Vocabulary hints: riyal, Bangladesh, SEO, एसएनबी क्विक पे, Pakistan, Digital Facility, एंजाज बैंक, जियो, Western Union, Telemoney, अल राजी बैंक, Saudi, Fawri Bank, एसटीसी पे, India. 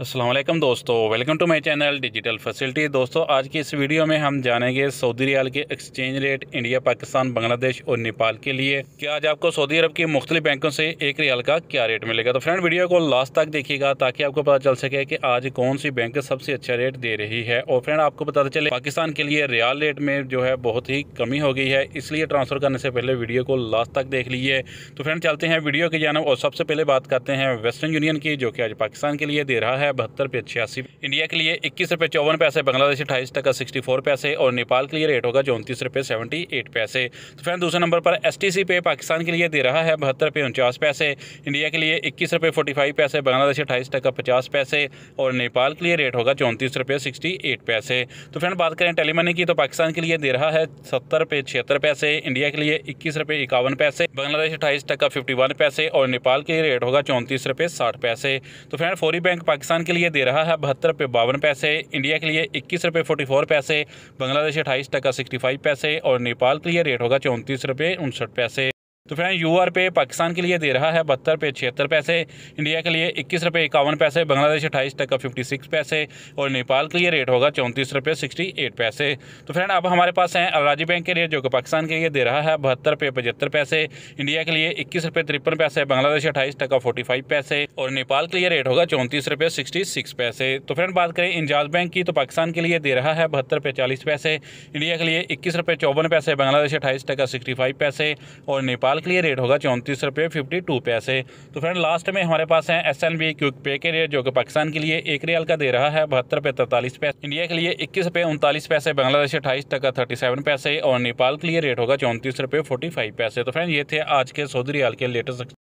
अस्सलाम वालेकुम दोस्तों, welcome to my channel digital facility. दोस्तों, आज की इस वीडियो में हम जानेंगे सऊदी रियाल के exchange rate India, Pakistan, Bangladesh और नेपाल के लिए। क्या आज आपको सऊदी अरब के मुख्तलिफ बैंकों से एक रियाल का क्या रेट मिलेगा। तो फ्रेंड, वीडियो को लास्ट तक देखिएगा ताकि आपको पता चल सके कि आज कौन सी बैंक सबसे अच्छा रेट दे रही है। और फ्रेंड, आपको पता चले पाकिस्तान के लिए रियाल रेट में जो है बहुत ही कमी हो गई है, इसलिए ट्रांसफर करने से पहले वीडियो को लास्ट तक देख लीजिए। तो फ्रेंड, चलते हैं वीडियो की जानिब और सबसे पहले बात करते हैं वेस्टर्न यूनियन की, जो कि आज पाकिस्तान के लिए दे रहा है 72.86, इंडिया के लिए 21.54, बांग्लादेश 28.64 और नेपाल के लिए रेट होगा 34.78। तो फ्रेंड, दूसरे नंबर पर एसटीसी पे पाकिस्तान के लिए दे रहा है 72.49, इंडिया के लिए 21.45, बांग्लादेश 28.50 और नेपाल के लिए रेट होगा 34.68। तो फ्रेंड, बात करें टेलीमनी की तो पाकिस्तान के लिए दे रहा है 70.76, इंडिया के लिए 21.51, बांग्लादेश 28.51 और नेपाल के लिए रेट होगा 34.60। तो फ्रेंड, फौरी बैंक पाकिस्तान के लिए दे रहा है 72.52, इंडिया के लिए 21.44, बांग्लादेश 28.65 और नेपाल के लिए रेट होगा 34.59। तो फ्रेंड, यूआरपी पाकिस्तान के लिए दे रहा है 72.76, इंडिया के लिए 21.51, बांग्लादेश 28.56 और नेपाल के लिए रेट होगा 34.68। तो फ्रेंड, अब हमारे पास हैं अल राजी बैंक के रेट, जो कि पाकिस्तान के लिए दे रहा है 72.75, इंडिया के लिए 21.53, बांग्लादेश 28.45 और नेपाल के लिए रेट होगा 34.66। तो फ्रेंड, बात करें एंजाज बैंक की तो पाकिस्तान के लिए दे रहा है 72.40, इंडिया के लिए 21.54, बांग्लादेश 28.65 और नेपाल के लिए रेट होगा 34.52। तो फ्रेंड, लास्ट में हमारे पास है एसएनबी क्विक पे के रेट, जो कि पाकिस्तान के लिए 1 रियाल का दे रहा है 72.43, इंडिया के लिए 21.39, बांग्लादेश 28.37 और नेपाल के लिए रेट होगा 34.45। तो फ्रेंड, ये थे आज के सऊदी रियाल के लेटेस्ट